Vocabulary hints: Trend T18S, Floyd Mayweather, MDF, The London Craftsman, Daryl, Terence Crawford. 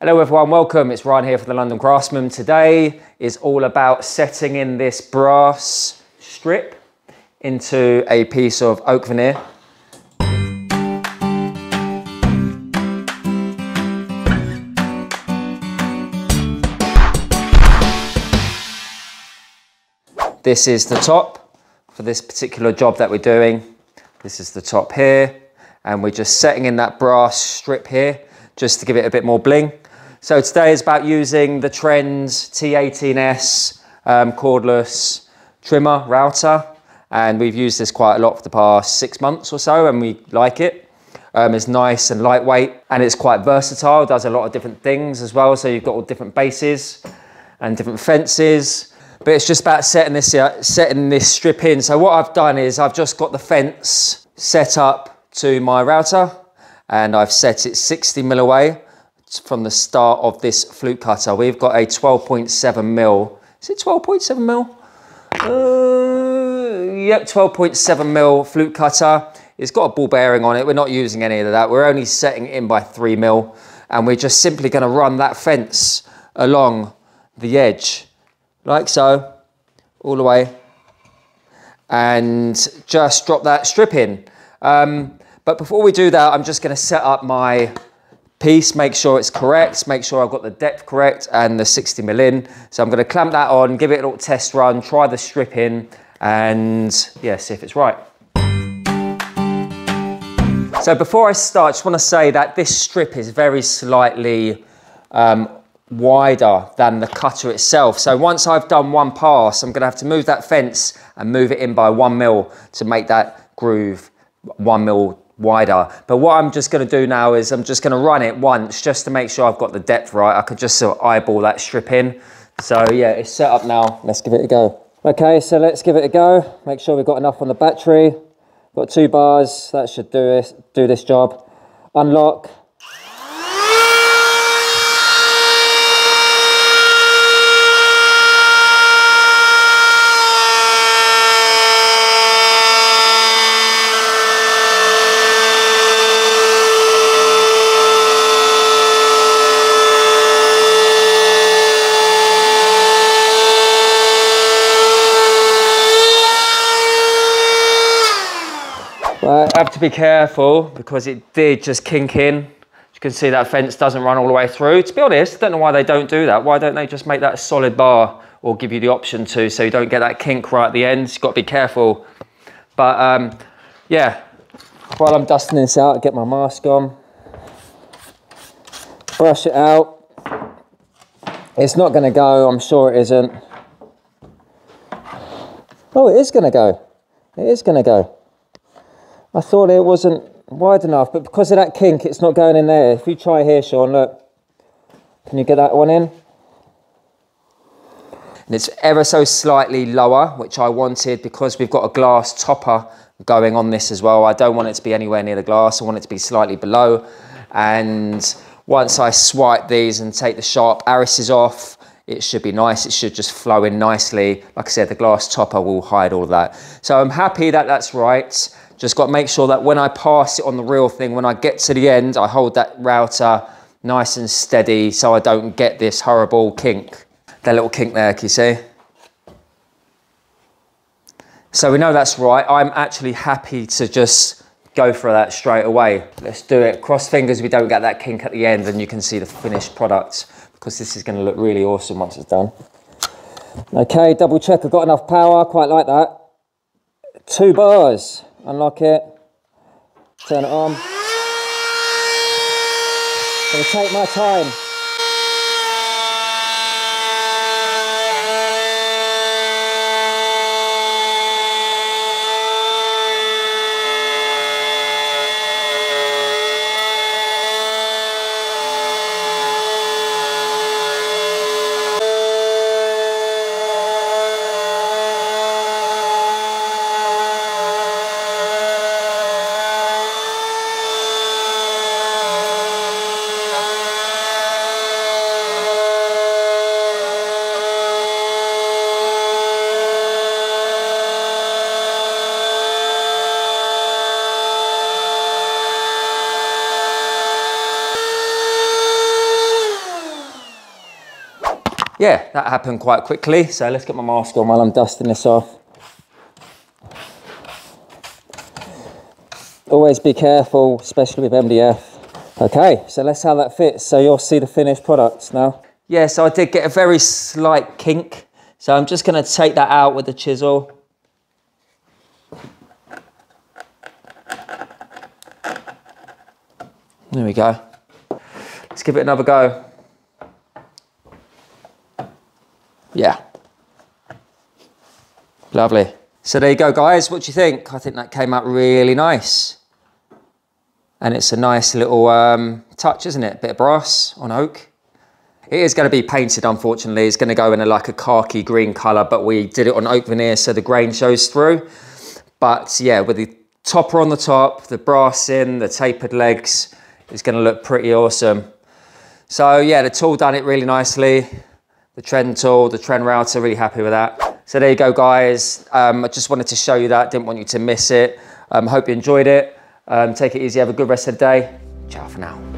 Hello everyone, welcome. It's Ryan here for The London Craftsman. Today is all about setting in this brass strip into a piece of oak veneer. This is the top for this particular job that we're doing. This is the top here, and we're just setting in that brass strip here just to give it a bit more bling. So today is about using the Trend T18S cordless trimmer router, and we've used this quite a lot for the past 6 months or so, and we like it. It's nice and lightweight, and it's quite versatile, does a lot of different things as well. So you've got all different bases and different fences. But it's just about setting this strip in. So what I've done is I've just got the fence set up to my router, and I've set it 60 mil away from the start of this flute cutter. We've got a 12.7 mil. Is it 12.7 mil? Yep, 12.7 mil flute cutter. It's got a ball bearing on it. We're not using any of that. We're only setting it in by 3 mil, and we're just simply going to run that fence along the edge. Like so, all the way, and just drop that strip in. But before we do that, I'm just gonna set up my piece, make sure it's correct, make sure I've got the depth correct and the 60 mil in. So I'm gonna clamp that on, give it a little test run, try the strip in, and yeah, see if it's right. So before I start, I just wanna say that this strip is very slightly wider than the cutter itself. So once I've done one pass, I'm gonna have to move that fence and move it in by 1 mil to make that groove 1 mil wider. But what I'm just gonna do now is I'm just gonna run it once just to make sure I've got the depth right. I could just sort of eyeball that strip in. So yeah, it's set up now. Let's give it a go. Okay, so let's give it a go. Make sure we've got enough on the battery. Got 2 bars, that should do this job. Unlock. I have to be careful because it did just kink in. You can see that fence doesn't run all the way through. To be honest, I don't know why they don't do that. Why don't they just make that a solid bar or give you the option to, so you don't get that kink right at the end? You've got to be careful. But yeah, while I'm dusting this out, I get my mask on, brush it out. It's not going to go, I'm sure it isn't. Oh, it is going to go. It is going to go. I thought it wasn't wide enough, but because of that kink, it's not going in there. If you try here, Sean, look. Can you get that one in? And it's ever so slightly lower, which I wanted because we've got a glass topper going on this as well. I don't want it to be anywhere near the glass. I want it to be slightly below. And once I swipe these and take the sharp arises off, it should be nice. It should just flow in nicely. Like I said, the glass topper will hide all that. So I'm happy that that's right. Just got to make sure that when I pass it on the real thing, when I get to the end, I hold that router nice and steady so I don't get this horrible kink. That little kink there, can you see? So we know that's right. I'm actually happy to just go for that straight away. Let's do it. Cross fingers we don't get that kink at the end, and you can see the finished product, because this is going to look really awesome once it's done. Okay, double check I've got enough power. Quite like that. 2 bars. Unlock it, turn it on. Gonna take my time. yeah, that happened quite quickly. So let's get my mask on while I'm dusting this off. Always be careful, especially with MDF. Okay, so let's see how that fits. So you'll see the finished products now. Yeah, so I did get a very slight kink. So I'm just gonna take that out with the chisel. There we go. Let's give it another go. Yeah. Lovely. So there you go, guys. What do you think? I think that came out really nice. And it's a nice little touch, isn't it? Bit of brass on oak. It is going to be painted, unfortunately. It's going to go in a, like a khaki green colour, but we did it on oak veneer so the grain shows through. But yeah, with the topper on the top, the brass in, the tapered legs, it's going to look pretty awesome. So yeah, the tool done it really nicely. The Trend tool, the Trend router, really happy with that. So there you go, guys. I just wanted to show you that. Didn't want you to miss it. Hope you enjoyed it. Take it easy. Have a good rest of the day. Ciao for now.